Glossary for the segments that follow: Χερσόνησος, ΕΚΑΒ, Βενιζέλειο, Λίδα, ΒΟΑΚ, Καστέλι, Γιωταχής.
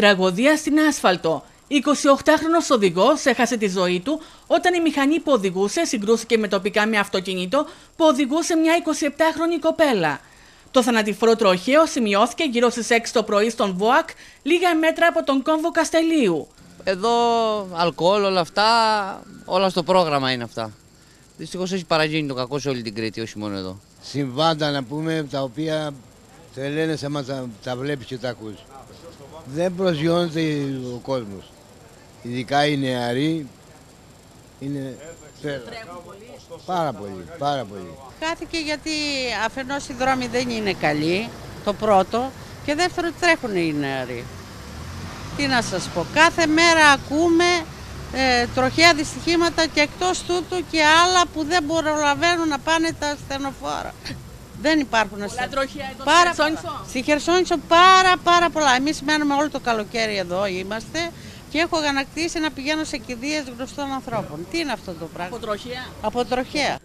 Τραγωδία στην άσφαλτο. 28χρονος οδηγός έχασε τη ζωή του όταν η μηχανή που οδηγούσε συγκρούστηκε με τοπικά με αυτοκίνητο που οδηγούσε μια 27χρονη κοπέλα. Το θανατηφόρο τροχαίο σημειώθηκε γύρω στις 6 το πρωί στον ΒΟΑΚ, λίγα μέτρα από τον κόμβο Καστελίου. Εδώ αλκοόλ, όλα αυτά, όλα στο πρόγραμμα είναι αυτά. Δυστυχώς έχει παραγίνει το κακό σε όλη την Κρήτη, όχι μόνο εδώ. Συμβάντα να πούμε, τα οποία το Ελένες άμα τα βλέπεις και τα ακούς. Δεν προσγειώνεται ο κόσμος. Ειδικά οι νεαροί είναι πάρα πολύ. Χάθηκε γιατί αφενός οι δρόμοι δεν είναι καλοί, το πρώτο, και δεύτερο τρέχουν οι νεαροί. Τι να σας πω, κάθε μέρα ακούμε τροχαία δυστυχήματα και εκτός τούτου και άλλα που δεν προλαβαίνουν να πάνε τα ασθενοφόρα. Δεν υπάρχουν ασθενοφόρα. Στη Χερσόνησο πάρα πολλά. Εμείς μένουμε όλο το καλοκαίρι εδώ είμαστε και έχω αγανακτήσει να πηγαίνω σε κηδείες γνωστών ανθρώπων. Τι είναι αυτό το πράγμα. Από τροχαία.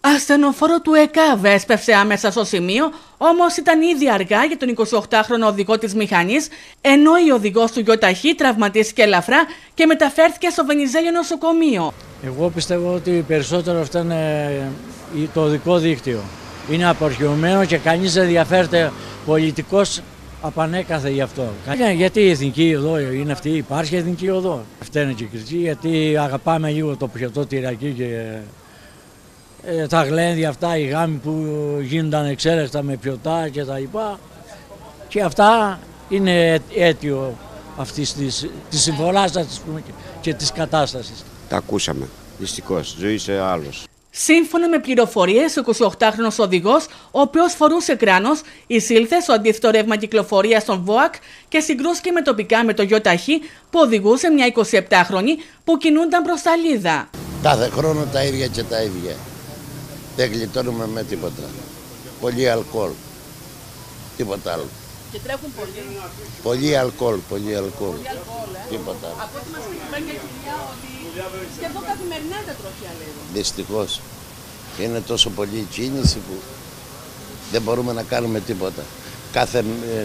Ασθενοφόρο του ΕΚΑΒ έσπευσε άμεσα στο σημείο, όμως ήταν ήδη αργά για τον 28χρονο οδηγό της μηχανής, ενώ η οδηγός του Γιωταχή τραυματίστηκε ελαφρά και μεταφέρθηκε στο Βενιζέλειο νοσοκομείο. Εγώ πιστεύω ότι περισσότερο αυτό είναι το οδικό δίκτυο. Είναι απορριωμένο και κανείς δεν ενδιαφέρεται πολιτικός απανέκαθε γι' αυτό. Γιατί η εθνική οδό είναι αυτή, υπάρχει εθνική οδό. Αυτή είναι και η κριτική, γιατί αγαπάμε λίγο το πιωτό τυρακί και τα γλένδια αυτά, οι γάμοι που γίνονταν εξαίρεστα με πιωτά και τα λοιπά. Και αυτά είναι αίτιο αυτής της συμφοράσας και της κατάστασης. Τα ακούσαμε, δυστυχώς, ζωή σε άλλος. Σύμφωνα με πληροφορίες, ο 28χρονος οδηγός, ο οποίος φορούσε κράνος, εισήλθε στο αντίθετο ρεύμα κυκλοφορίας στον ΒΟΑΚ και συγκρούστηκε με τοπικά με το Γιωταχή που οδηγούσε μια 27χρονη που κινούνταν προς τα Λίδα. Κάθε χρόνο τα ίδια και τα ίδια. Δεν γλιτώνουμε με τίποτα. Πολύ αλκοόλ. Τίποτα άλλο. Και τρέχουν πολύ. Πολύ αλκοόλ. Τίποτα άλλο. Από ό,τι μας πει η κυρία ότι σχεδόν καθημερινά τα τροχαία λέγω. Δυστυχώς. Είναι τόσο πολύ η κίνηση που δεν μπορούμε να κάνουμε τίποτα.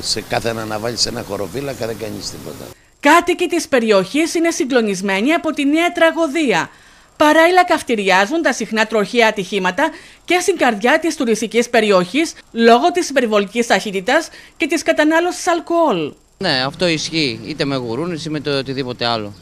Σε κάθε να βάλεις ένα χωροφύλακα δεν κάνεις τίποτα. Κάτοικοι της περιοχής είναι συγκλονισμένοι από τη νέα τραγωδία. Παράλληλα καυτηριάζουν τα συχνά τροχαία ατυχήματα και στην καρδιά της τουριστικής περιοχής λόγω της υπερβολικής ταχύτητας και της κατανάλωσης αλκοόλ. Ναι, αυτό ισχύει είτε με γουρούνες ή με το οτιδήποτε άλλο.